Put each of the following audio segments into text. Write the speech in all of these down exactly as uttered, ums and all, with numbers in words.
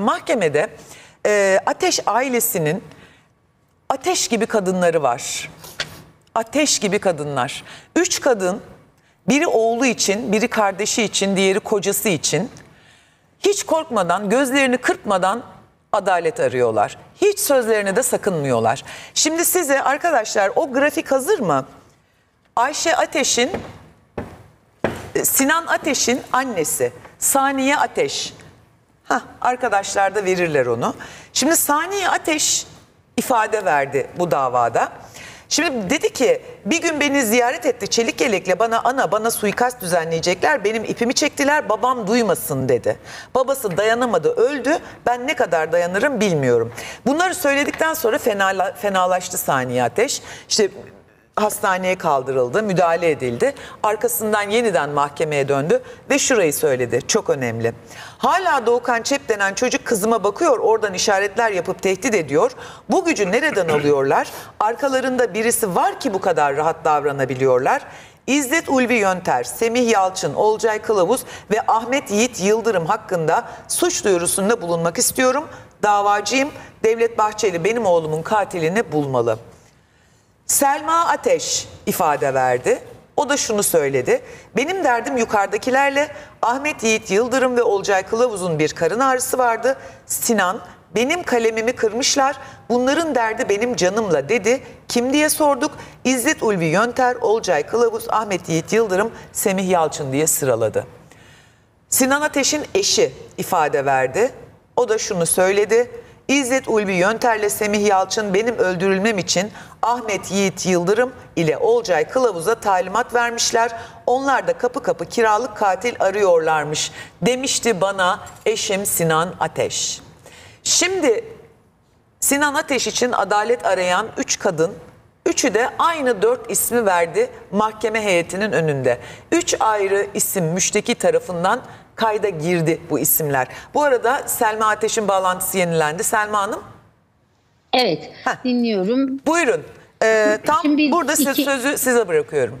Mahkemede e, Ateş ailesinin Ateş gibi kadınları var. Ateş gibi kadınlar. Üç kadın, biri oğlu için, biri kardeşi için, diğeri kocası için hiç korkmadan, gözlerini kırpmadan adalet arıyorlar. Hiç sözlerine de sakınmıyorlar. Şimdi size arkadaşlar o grafik hazır mı? Ayşe Ateş'in, Sinan Ateş'in annesi Saniye Ateş. Hah, arkadaşlar da verirler onu. Şimdi Saniye Ateş ifade verdi bu davada. Şimdi dedi ki, bir gün beni ziyaret etti çelik yelekle, bana ana bana suikast düzenleyecekler, benim ipimi çektiler, babam duymasın dedi. Babası dayanamadı, öldü, ben ne kadar dayanırım bilmiyorum. Bunları söyledikten sonra fena, fenalaştı Saniye Ateş. İşte hastaneye kaldırıldı, müdahale edildi. Arkasından yeniden mahkemeye döndü ve şurayı söyledi. Çok önemli. Hala Doğukan Çep denen çocuk kızıma bakıyor, oradan işaretler yapıp tehdit ediyor. Bu gücü nereden alıyorlar? Arkalarında birisi var ki bu kadar rahat davranabiliyorlar. İzzet Ulvi Yönter, Semih Yalçın, Olcay Kılavuz ve Ahmet Yiğit Yıldırım hakkında suç duyurusunda bulunmak istiyorum. Davacıyım. Devlet Bahçeli benim oğlumun katilini bulmalı. Selma Ateş ifade verdi. O da şunu söyledi. Benim derdim yukarıdakilerle, Ahmet Yiğit Yıldırım ve Olcay Kılavuz'un bir karın ağrısı vardı. Sinan, benim kalemimi kırmışlar, bunların derdi benim canımla dedi. Kim diye sorduk. İzzet Ulvi Yönter, Olcay Kılavuz, Ahmet Yiğit Yıldırım, Semih Yalçın diye sıraladı. Sinan Ateş'in eşi ifade verdi. O da şunu söyledi. İzzet Ulvi Yönter'le Semih Yalçın benim öldürülmem için Ahmet Yiğit Yıldırım ile Olcay Kılavuz'a talimat vermişler. Onlar da kapı kapı kiralık katil arıyorlarmış demişti bana eşim Sinan Ateş. Şimdi Sinan Ateş için adalet arayan üç kadın, üçü de aynı dört ismi verdi mahkeme heyetinin önünde. Üç ayrı isim müşteki tarafından kayda girdi bu isimler. Bu arada Selma Ateş'in bağlantısı yenilendi. Selma Hanım. Evet, Heh. dinliyorum. Buyurun. Ee, tam Şimdi burada iki, sözü size bırakıyorum.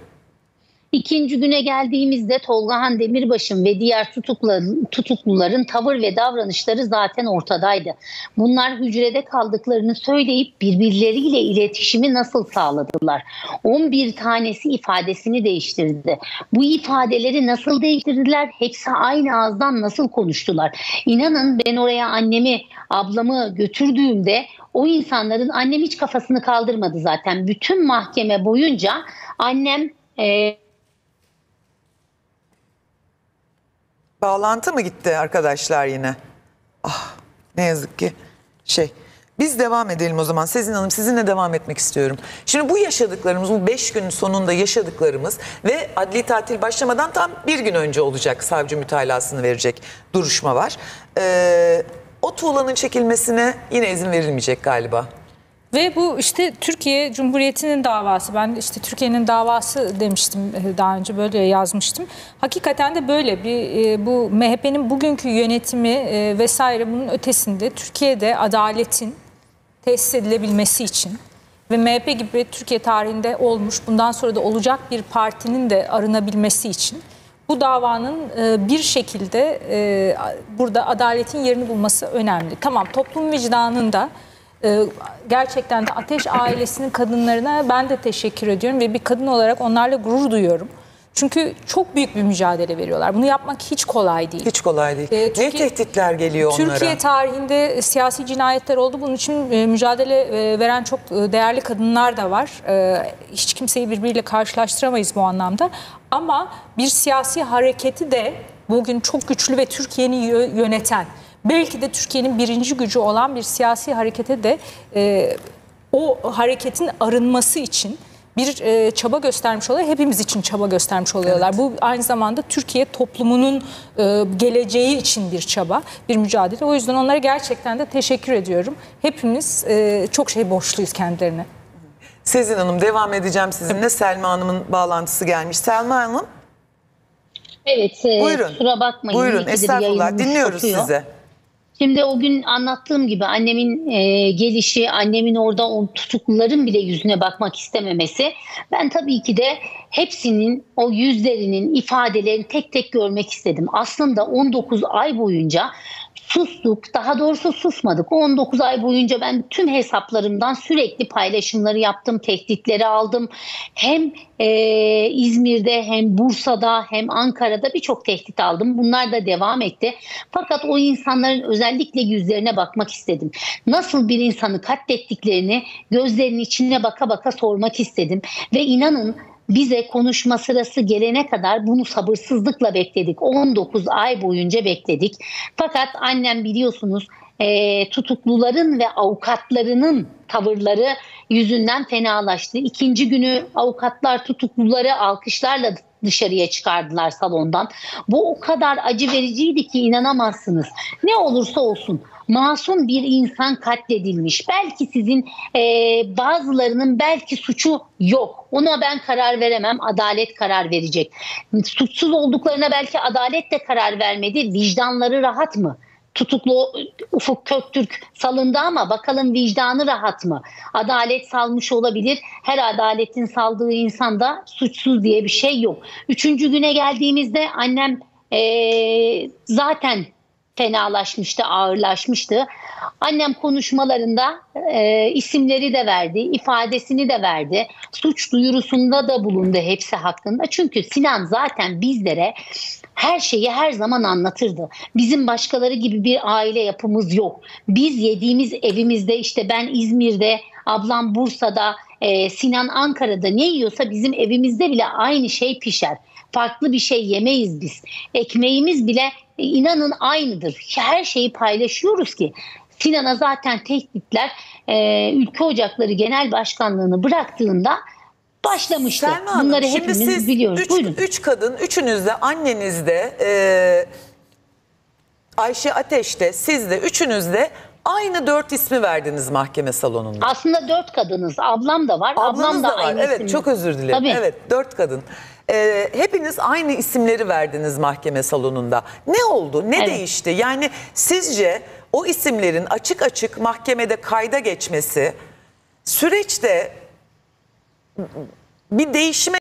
İkinci güne geldiğimizde Tolgahan Demirbaşım ve diğer tutukluların, tutukluların tavır ve davranışları zaten ortadaydı. Bunlar hücrede kaldıklarını söyleyip birbirleriyle iletişimi nasıl sağladılar? on bir tanesi ifadesini değiştirdi. Bu ifadeleri nasıl değiştirdiler? Hepsi aynı ağızdan nasıl konuştular? İnanın ben oraya annemi, ablamı götürdüğümde o insanların, annem hiç kafasını kaldırmadı zaten. Bütün mahkeme boyunca annem... E, Bağlantı mı gitti arkadaşlar yine? Ah, ne yazık ki şey. Biz devam edelim o zaman. Sezin Hanım, sizinle devam etmek istiyorum. Şimdi bu yaşadıklarımız, bu beş gün sonunda yaşadıklarımız ve adli tatil başlamadan tam bir gün önce olacak. Savcı mütalasını verecek duruşma var. Ee, o tuğlanın çekilmesine yine izin verilmeyecek galiba. Ve bu işte Türkiye Cumhuriyeti'nin davası. Ben işte Türkiye'nin davası demiştim daha önce, böyle yazmıştım. Hakikaten de böyle bir bu M H P'nin bugünkü yönetimi vesaire, bunun ötesinde Türkiye'de adaletin tesis edilebilmesi için ve M H P gibi Türkiye tarihinde olmuş, bundan sonra da olacak bir partinin de arınabilmesi için bu davanın bir şekilde burada adaletin yerini bulması önemli. Tamam, toplum vicdanında gerçekten de Ateş ailesinin kadınlarına ben de teşekkür ediyorum ve bir kadın olarak onlarla gurur duyuyorum. Çünkü çok büyük bir mücadele veriyorlar. Bunu yapmak hiç kolay değil. Hiç kolay değil. Ee, Türkiye, ne tehditler geliyor onlara? Türkiye tarihinde siyasi cinayetler oldu. Bunun için e, mücadele e, veren çok değerli kadınlar da var. E, hiç kimseyi birbiriyle karşılaştıramayız bu anlamda. Ama bir siyasi hareketi de bugün çok güçlü ve Türkiye'yi yöneten, belki de Türkiye'nin birinci gücü olan bir siyasi harekete de e, o hareketin arınması için bir e, çaba göstermiş oluyor. Hepimiz için çaba göstermiş oluyorlar. Evet. Bu aynı zamanda Türkiye toplumunun e, geleceği için bir çaba, bir mücadele. O yüzden onlara gerçekten de teşekkür ediyorum. Hepimiz e, çok şey borçluyuz kendilerine. Sezin Hanım, devam edeceğim sizinle. Selma Hanım'ın bağlantısı gelmiş. Selma Hanım. Evet. Buyurun. Kusura bakmayın. Buyurun. Estağfurullah. Dinliyoruz sizi. Şimdi o gün anlattığım gibi annemin e, gelişi, annemin orada o tutukluların bile yüzüne bakmak istememesi. Ben tabii ki de hepsinin o yüzlerinin ifadelerini tek tek görmek istedim. Aslında on dokuz ay boyunca sustuk, daha doğrusu susmadık. on dokuz ay boyunca ben tüm hesaplarımdan sürekli paylaşımları yaptım, tehditleri aldım. Hem e, İzmir'de hem Bursa'da hem Ankara'da birçok tehdit aldım. Bunlar da devam etti. Fakat o insanların özellikle yüzlerine bakmak istedim. Nasıl bir insanı katlettiklerini gözlerinin içine baka baka sormak istedim. Ve inanın, bize konuşma sırası gelene kadar bunu sabırsızlıkla bekledik. on dokuz ay boyunca bekledik. Fakat annem, biliyorsunuz, e, tutukluların ve avukatlarının tavırları yüzünden fenalaştı. İkinci günü avukatlar tutukluları alkışlarla dışarıya çıkardılar salondan. Bu o kadar acı vericiydi ki inanamazsınız. Ne olursa olsun masum bir insan katledilmiş. Belki sizin e, bazılarının belki suçu yok. Ona ben karar veremem. Adalet karar verecek. Suçsuz olduklarına belki adalet de karar vermedi. Vicdanları rahat mı? Tutuklu Ufuk Köktürk salındı ama bakalım vicdanı rahat mı? Adalet salmış olabilir. Her adaletin saldığı insan da suçsuz diye bir şey yok. Üçüncü güne geldiğimizde annem ee, zaten fenalaşmıştı, ağırlaşmıştı. Annem konuşmalarında e, isimleri de verdi, ifadesini de verdi. Suç duyurusunda da bulundu hepsi hakkında. Çünkü Sinan zaten bizlere her şeyi her zaman anlatırdı. Bizim başkaları gibi bir aile yapımız yok. Biz yediğimiz evimizde, işte ben İzmir'de, ablam Bursa'da, e, Sinan Ankara'da ne yiyorsa bizim evimizde bile aynı şey pişer. Farklı bir şey yemeyiz biz. Ekmeğimiz bile İnanın aynıdır. Her şeyi paylaşıyoruz ki Sinan'a zaten tehditler e, Ülke Ocakları Genel Başkanlığı'nı bıraktığında başlamıştı. Selma Hanım, bunları hepimiz şimdi siz biliyoruz. Üç, üç kadın, üçünüz de anneniz de e, Ayşe Ateş de siz de üçünüz de aynı dört ismi verdiniz mahkeme salonunda. Aslında dört kadınız. Ablam da var. Ablanız ablam da, da var. Aynı evet, isimli. Çok özür dilerim. Tabii. Evet, dört kadın. Ee, hepiniz aynı isimleri verdiniz mahkeme salonunda. Ne oldu? Ne evet. değişti? Yani sizce o isimlerin açık açık mahkemede kayda geçmesi süreçte bir değişime